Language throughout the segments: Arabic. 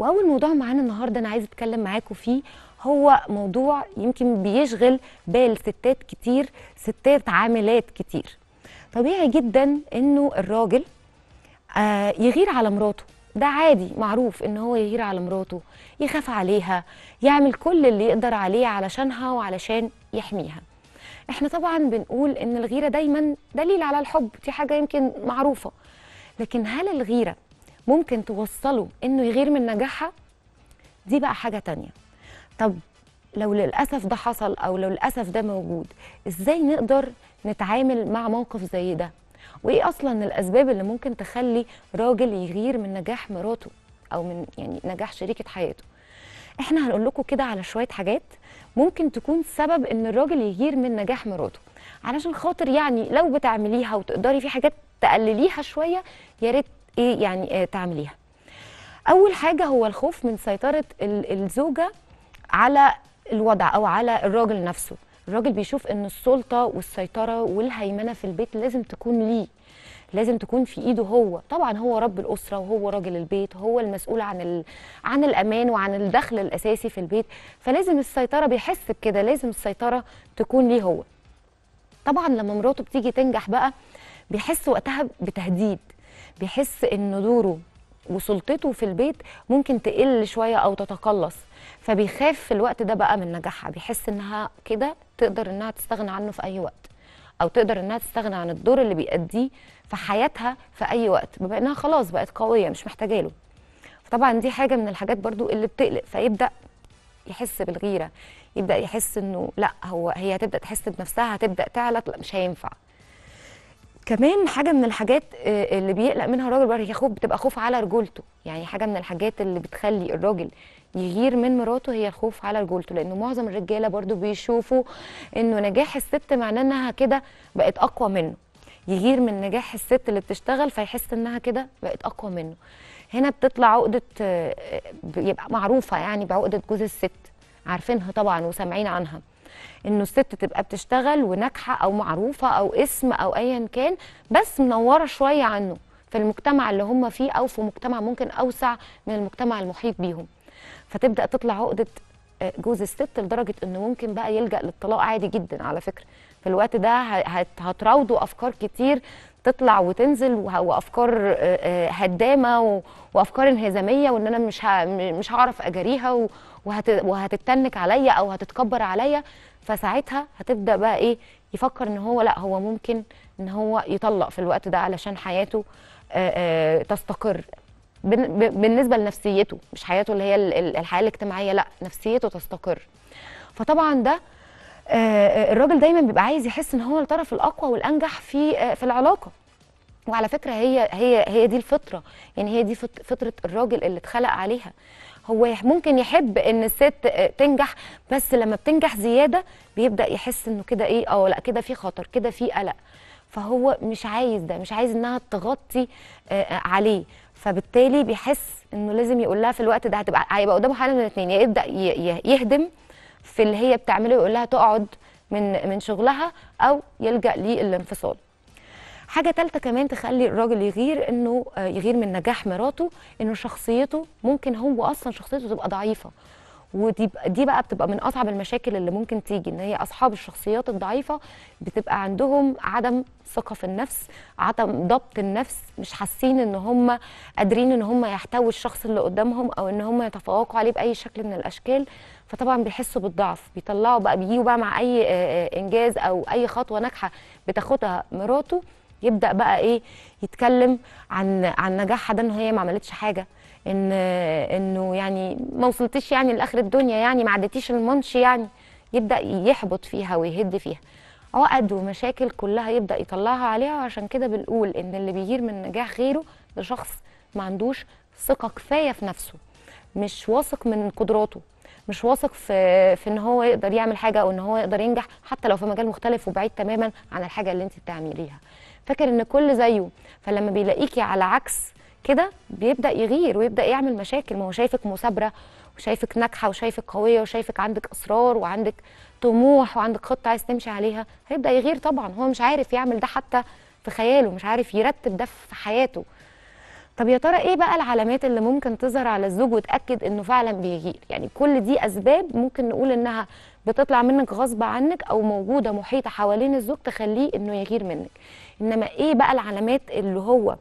واول موضوع معانا النهارده انا عايزه اتكلم معاكم فيه هو موضوع يمكن بيشغل بال ستات كتير، ستات عاملات كتير. طبيعي جدا انه الراجل يغير على مراته، ده عادي معروف ان هو يغير على مراته، يخاف عليها، يعمل كل اللي يقدر عليه علشانها وعلشان يحميها. احنا طبعا بنقول ان الغيره دايما دليل على الحب، دي حاجه يمكن معروفه، لكن هل الغيره ممكن توصله انه يغير من نجاحها؟ دي بقى حاجه تانيه. طب لو للاسف ده حصل او لو للاسف ده موجود، ازاي نقدر نتعامل مع موقف زي ده؟ وايه اصلا الاسباب اللي ممكن تخلي راجل يغير من نجاح مراته او من نجاح شريكه حياته؟ احنا هنقول لكم كده على شويه حاجات ممكن تكون سبب ان الراجل يغير من نجاح مراته، علشان خاطر لو بتعمليها وتقدري في حاجات تقلليها شويه يا ريت تعمليها. اول حاجه هو الخوف من سيطره الزوجه على الوضع او على الراجل نفسه. الراجل بيشوف ان السلطه والسيطره والهيمنه في البيت لازم تكون ليه، لازم تكون في ايده هو. طبعا هو رب الاسره وهو راجل البيت، هو المسؤول عن الامان وعن الدخل الاساسي في البيت، فلازم السيطره، بيحس بكده لازم السيطره تكون ليه هو. طبعا لما مراته بتيجي تنجح بقى بيحس وقتها بتهديد، بيحس ان دوره وسلطته في البيت ممكن تقل شويه او تتقلص، فبيخاف في الوقت ده بقى من نجاحها، بيحس انها كده تقدر انها تستغنى عنه في اي وقت، او تقدر انها تستغنى عن الدور اللي بيأديه في حياتها في اي وقت، بما انها خلاص بقت قويه مش محتاجه له. فطبعا دي حاجه من الحاجات برضو اللي بتقلق، فيبدا يحس بالغيره، يبدا يحس انه لا هي هتبدا تحس بنفسها، هتبدا تعلى، لا مش هينفع. كمان حاجه من الحاجات اللي بيقلق منها الراجل بقى هي بتبقى خوف على رجولته. حاجه من الحاجات اللي بتخلي الراجل يغير من مراته هي الخوف على رجولته، لانه معظم الرجاله برضو بيشوفوا انه نجاح الست معناه انها كده بقت اقوى منه، يغير من نجاح الست اللي بتشتغل فيحس انها كده بقت اقوى منه. هنا بتطلع عقده، بيبقى معروفه بعقده جوز الست، عارفينها طبعا وسامعين عنها، انه الست تبقى بتشتغل وناجحه او معروفه او اسم او ايا كان، بس منوره شويه عنه في المجتمع اللي هم فيه او في مجتمع ممكن اوسع من المجتمع المحيط بيهم، فتبدا تطلع عقده جوز الست لدرجه انه ممكن بقى يلجأ للطلاق عادي جدا. على فكره في الوقت ده هتراودوا افكار كتير تطلع وتنزل، وافكار هدامه وافكار انهزاميه، وان انا مش هعرف اجاريها، وهتتنك عليا او هتتكبر عليا، فساعتها هتبدا بقى يفكر ان هو لا، هو ممكن ان هو يطلق في الوقت ده علشان حياته تستقر، بالنسبه لنفسيته، مش حياته اللي هي الحياه الاجتماعيه، لا نفسيته تستقر. فطبعا ده الراجل دايما بيبقى عايز يحس ان هو الطرف الاقوى والانجح في العلاقه. وعلى فكره هي دي الفطره، هي دي فطره الراجل اللي اتخلق عليها. هو ممكن يحب ان الست تنجح، بس لما بتنجح زياده بيبدا يحس انه كده لا كده في خطر، كده في قلق، فهو مش عايز ده، مش عايز انها تغطي عليه، فبالتالي بيحس انه لازم يقول لها في الوقت ده. هيبقى قدامه حاله من الاثنين، يا يبدا يهدم في اللي هي بتعمله، يقول لها تقعد من شغلها، او يلجأ للانفصال. حاجه ثالثه كمان تخلي الراجل يغير، انه يغير من نجاح مراته، انه شخصيته ممكن هو اصلا شخصيته تبقى ضعيفه، ودي بقى بتبقى من اصعب المشاكل اللي ممكن تيجي، ان هي اصحاب الشخصيات الضعيفه بتبقى عندهم عدم ثقه في النفس، عدم ضبط النفس، مش حاسين ان هم قادرين ان هم يحتووا الشخص اللي قدامهم، او ان هم يتفوقوا عليه باي شكل من الاشكال، فطبعا بيحسوا بالضعف، بيطلعوا بقى، بيجيوا بقى مع اي انجاز او اي خطوه ناجحه بتاخدها مراته، يبدا بقى يتكلم عن نجاحها ده، ان هي ما عملتش حاجه، انه ما وصلتيش لاخر الدنيا، ما عدتيش المنش، يبدا يحبط فيها ويهد فيها. عقد ومشاكل كلها يبدا يطلعها عليها. وعشان كده بنقول ان اللي بيغير من نجاح غيره ده شخص ما عندوش ثقه كفايه في نفسه، مش واثق من قدراته، مش واثق في ان هو يقدر يعمل حاجه، او ان هو يقدر ينجح حتى لو في مجال مختلف وبعيد تماما عن الحاجه اللي انت بتعمليها، فاكر ان كل زيه، فلما بيلاقيكي على عكس كده بيبدا يغير ويبدا يعمل مشاكل. ما هو شايفك مثابره، وشايفك ناجحه، وشايفك قويه، وشايفك عندك اصرار، وعندك طموح، وعندك خطه عايز تمشي عليها، هيبدا يغير. طبعا هو مش عارف يعمل ده حتى في خياله، مش عارف يرتب ده في حياته، طب يا ترى ايه بقى العلامات اللي ممكن تظهر على الزوج وتاكد انه فعلا بيغير؟ يعني كل دي اسباب ممكن نقول انها بتطلع منك غصب عنك او موجوده محيطه حوالين الزوج تخليه انه يغير منك، انما ايه بقى العلامات اللي هو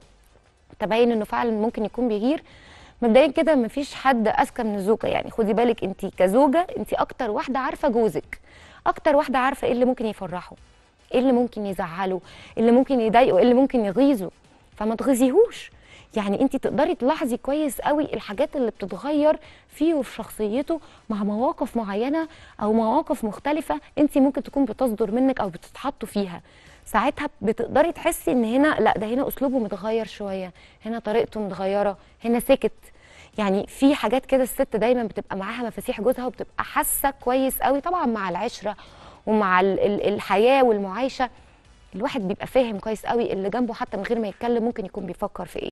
تبين انه فعلا ممكن يكون بيغير؟ مبدئيا كده مفيش حد اذكى من الزوجه، يعني خدي بالك انت كزوجه انت اكتر واحده عارفه جوزك، اكتر واحده عارفه ايه اللي ممكن يفرحه، ايه اللي ممكن يزعله، ايه اللي ممكن يضايقه، ايه اللي ممكن يغيظه، فما تغيظيهوش. يعني انت تقدري تلاحظي كويس قوي الحاجات اللي بتتغير فيه وفي شخصيته مع مواقف معينه او مواقف مختلفه انت ممكن تكون بتصدر منك او بتتحطوا فيها، ساعتها بتقدري تحسي ان هنا لا ده هنا اسلوبه متغير شويه، هنا طريقته متغيره، هنا سكت. يعني في حاجات كده الست دايما بتبقى معاها مفاتيح جوزها وبتبقى حاسه كويس قوي، طبعا مع العشره ومع الحياه والمعايشه الواحد بيبقى فاهم كويس قوي اللي جنبه حتى من غير ما يتكلم ممكن يكون بيفكر في ايه.